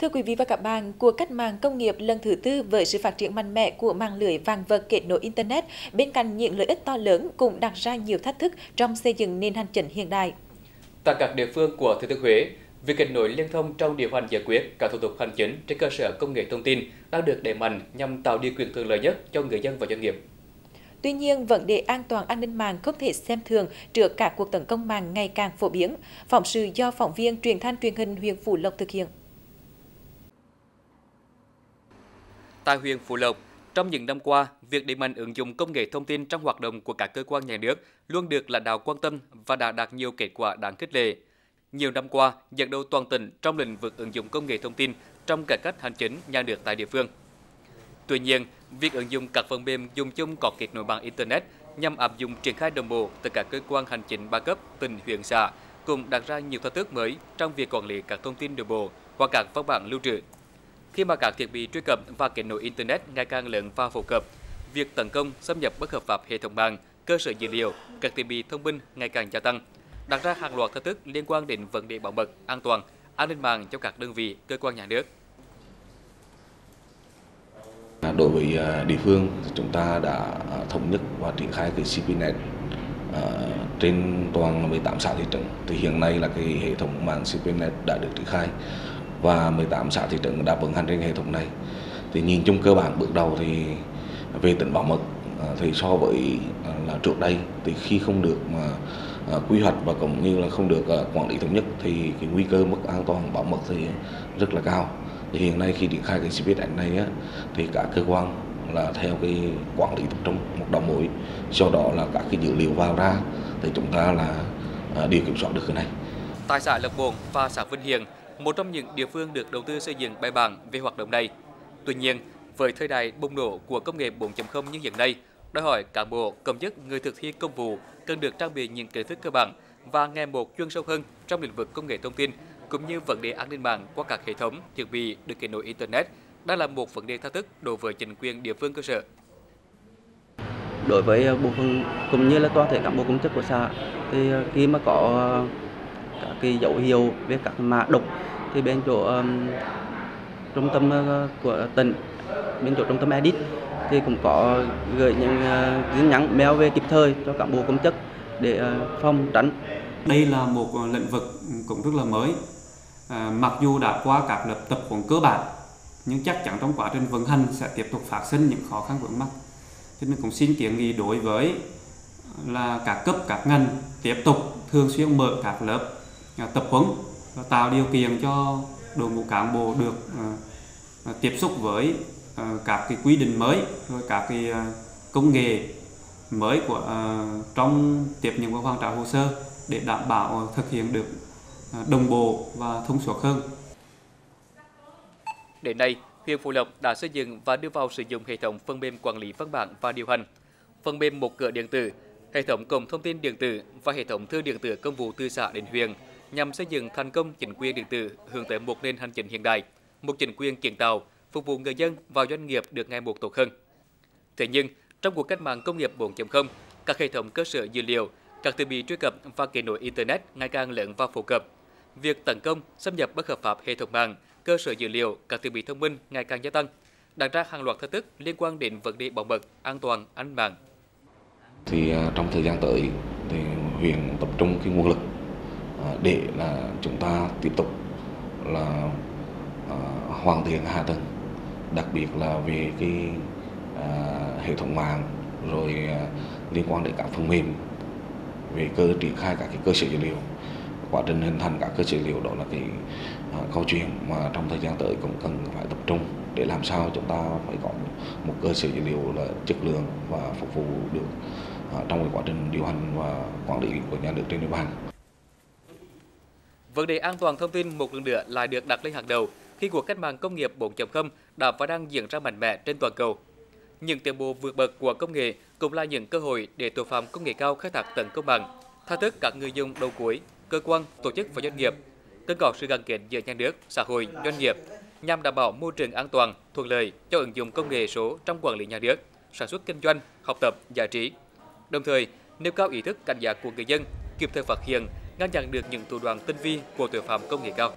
Thưa quý vị và các bạn, cuộc cách mạng công nghiệp lần thứ tư với sự phát triển mạnh mẽ của mạng lưới vạn vật kết nối Internet, bên cạnh những lợi ích to lớn cũng đặt ra nhiều thách thức trong xây dựng nền hành chính hiện đại. Tại các địa phương của Thừa Thiên Huế, việc kết nối liên thông trong điều hành giải quyết các thủ tục hành chính trên cơ sở công nghệ thông tin đang được đẩy mạnh nhằm tạo điều kiện thuận lợi nhất cho người dân và doanh nghiệp. Tuy nhiên, vấn đề an toàn an ninh mạng không thể xem thường trước các cuộc tấn công mạng ngày càng phổ biến. Phóng sự do phóng viên Truyền thanh Truyền hình huyện Phú Lộc thực hiện. Tại huyện Phú Lộc, trong những năm qua, việc đẩy mạnh ứng dụng công nghệ thông tin trong hoạt động của các cơ quan nhà nước luôn được lãnh đạo quan tâm và đã đạt nhiều kết quả đáng khích lệ. Nhiều năm qua, dẫn đầu toàn tỉnh trong lĩnh vực ứng dụng công nghệ thông tin trong cải cách hành chính nhà nước tại địa phương. Tuy nhiên, việc ứng dụng các phần mềm dùng chung có kết nối mạng Internet nhằm áp dụng triển khai đồng bộ từ các cơ quan hành chính ba cấp, tỉnh, huyện, xã cũng đặt ra nhiều thách thức mới trong việc quản lý các thông tin nội bộ qua các văn bản lưu trữ. Khi mà các thiết bị truy cập và kết nối Internet ngày càng lớn và phổ cập, việc tấn công, xâm nhập bất hợp pháp hệ thống mạng, cơ sở dữ liệu, các thiết bị thông minh ngày càng gia tăng, đặt ra hàng loạt thách thức liên quan đến vấn đề bảo mật, an toàn, an ninh mạng cho các đơn vị, cơ quan nhà nước. Đối với địa phương, chúng ta đã thống nhất và triển khai cái CIPNET trên toàn 18 xã thị trấn. Thì hiện nay là cái hệ thống mạng CIPNET đã được triển khai và 18 xã thị trấn đã vận hành trên hệ thống này. Thì nhìn chung cơ bản bước đầu thì về tính bảo mật thì so với là trước đây thì khi không được mà quy hoạch và cũng như là không được quản lý thống nhất thì cái nguy cơ mất an toàn bảo mật thì rất là cao. Thì hiện nay khi triển khai cái CIPNET này á, thì cả cơ quan là theo cái quản lý tập trung một đầu mối, do đó là các cái dữ liệu vào ra thì chúng ta là đều kiểm soát được cái này. Tại xã Lộc Bồn và xã Vân Hiền, một trong những địa phương được đầu tư xây dựng bài bản về hoạt động này. Tuy nhiên, với thời đại bùng nổ của công nghệ 4.0 như hiện nay, đòi hỏi cán bộ, công chức, người thực thi công vụ cần được trang bị những kiến thức cơ bản và ngày một chuyên sâu hơn trong lĩnh vực công nghệ thông tin, cũng như vấn đề an ninh mạng qua các hệ thống thiết bị được kết nối Internet đang là một vấn đề thách thức đối với chính quyền địa phương cơ sở. Đối với bộ phận cũng như là toàn thể cán bộ công chức của xã, thì khi mà có các cái dấu hiệu về các mã độc thì bên chỗ trung tâm của tỉnh, bên chỗ trung tâm edit thì cũng có gửi những tin nhắn mail về kịp thời cho cán bộ công chức để phòng tránh. Đây là một lĩnh vực cũng rất là mới, mặc dù đã qua các lớp tập huấn cơ bản nhưng chắc chắn trong quá trình vận hành sẽ tiếp tục phát sinh những khó khăn vướng mắc. Thì mình cũng xin kiến nghị đối với là các cấp các ngành tiếp tục thường xuyên mở các lớp tập huấn và tạo điều kiện cho đội ngũ cán bộ được tiếp xúc với các cái quy định mới, các cái công nghệ mới của trong tiếp nhận và hoàn trả hồ sơ để đảm bảo thực hiện được đồng bộ và thông suốt hơn. Đến nay, huyện Phú Lộc đã xây dựng và đưa vào sử dụng hệ thống phần mềm quản lý văn bản và điều hành, phần mềm một cửa điện tử, hệ thống cổng thông tin điện tử và hệ thống thư điện tử công vụ từ xã đến huyện nhằm xây dựng thành công chính quyền điện tử hướng tới một nền hành chính hiện đại, một chính quyền kiến tạo, phục vụ người dân và doanh nghiệp được ngày một tốt hơn. Thế nhưng, trong cuộc cách mạng công nghiệp 4.0, các hệ thống cơ sở dữ liệu, các thiết bị truy cập và kết nối Internet ngày càng lớn và phổ cập. Việc tấn công, xâm nhập bất hợp pháp hệ thống mạng, cơ sở dữ liệu, các thiết bị thông minh ngày càng gia tăng, đặt ra hàng loạt thách thức liên quan đến vấn đề bảo mật, an toàn, an ninh mạng. Thì trong thời gian tới, thì huyện tập trung cái nguồn lực để là chúng ta tiếp tục là hoàn thiện hạ tầng, đặc biệt là về cái hệ thống mạng, rồi liên quan đến các phần mềm, về triển khai các cái cơ sở dữ liệu. Quá trình hình thành các cơ sở dữ liệu đó là cái câu chuyện mà trong thời gian tới cũng cần phải tập trung để làm sao chúng ta phải có một cơ sở dữ liệu là chất lượng và phục vụ được trong cái quá trình điều hành và quản lý của nhà nước trên địa bàn. Vấn đề an toàn thông tin một lần nữa lại được đặt lên hàng đầu khi cuộc cách mạng công nghiệp 4.0 đã và đang diễn ra mạnh mẽ trên toàn cầu. Những tiến bộ vượt bậc của công nghệ cũng là những cơ hội để tội phạm công nghệ cao khai thác tấn công mạng, thách thức các người dùng đầu cuối, cơ quan, tổ chức và doanh nghiệp, cần có sự gắn kết giữa nhà nước, xã hội, doanh nghiệp nhằm đảm bảo môi trường an toàn, thuận lợi cho ứng dụng công nghệ số trong quản lý nhà nước, sản xuất kinh doanh, học tập, giải trí. Đồng thời, nêu cao ý thức cảnh giác của người dân, kịp thời phát hiện, ngăn chặn được những thủ đoạn tinh vi của tội phạm công nghệ cao.